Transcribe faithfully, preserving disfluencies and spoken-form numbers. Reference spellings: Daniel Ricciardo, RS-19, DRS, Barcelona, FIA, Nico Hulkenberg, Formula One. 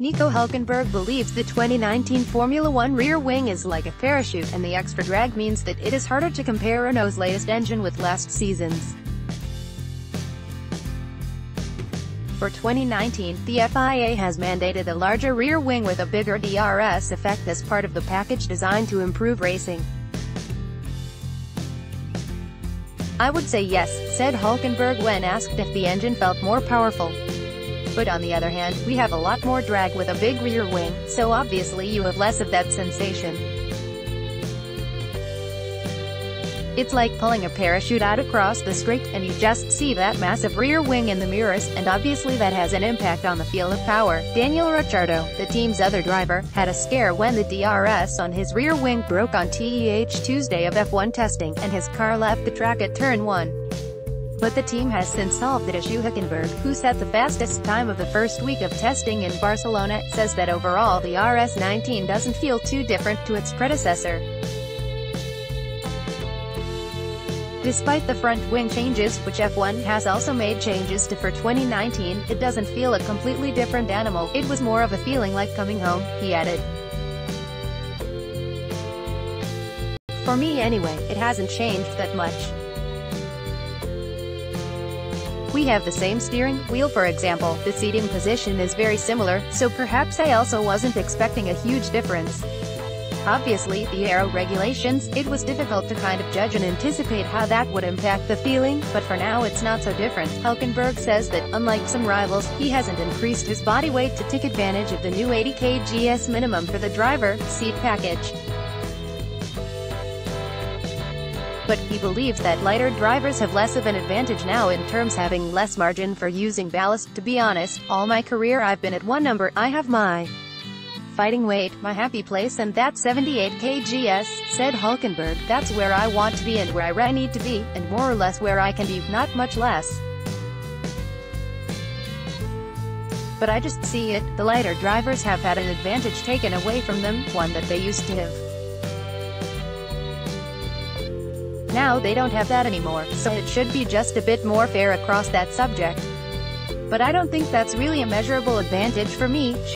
Nico Hulkenberg believes the twenty nineteen Formula One rear wing is like a parachute, and the extra drag means that it is harder to compare Renault's latest engine with last season's. For twenty nineteen, the F I A has mandated a larger rear wing with a bigger D R S effect as part of the package designed to improve racing. "I would say yes," said Hulkenberg when asked if the engine felt more powerful. "But on the other hand, we have a lot more drag with a big rear wing, so obviously you have less of that sensation. It's like pulling a parachute out across the street, and you just see that massive rear wing in the mirrors, and obviously that has an impact on the feel of power." Daniel Ricciardo, the team's other driver, had a scare when the D R S on his rear wing broke on T E H Tuesday of F one testing, and his car left the track at turn one. But the team has since solved that issue. Hulkenberg, who set the fastest time of the first week of testing in Barcelona, says that overall the R S nineteen doesn't feel too different to its predecessor. Despite the front wing changes, which F one has also made changes to for twenty nineteen, it doesn't feel a completely different animal. "It was more of a feeling like coming home," he added. "For me anyway, it hasn't changed that much. We have the same steering wheel, for example. The seating position is very similar, so perhaps I also wasn't expecting a huge difference. Obviously, the aero regulations, it was difficult to kind of judge and anticipate how that would impact the feeling, but for now it's not so different." Hulkenberg says that, unlike some rivals, he hasn't increased his body weight to take advantage of the new eighty kilograms minimum for the driver seat package. But he believes that lighter drivers have less of an advantage now in terms having less margin for using ballast. "To be honest, all my career I've been at one number. I have my fighting weight, my happy place, and that's seventy-eight kilograms, said Hulkenberg. "That's where I want to be and where I need to be, and more or less where I can be, not much less. But I just see it, the lighter drivers have had an advantage taken away from them, one that they used to have. Now they don't have that anymore, so it should be just a bit more fair across that subject. But I don't think that's really a measurable advantage for me."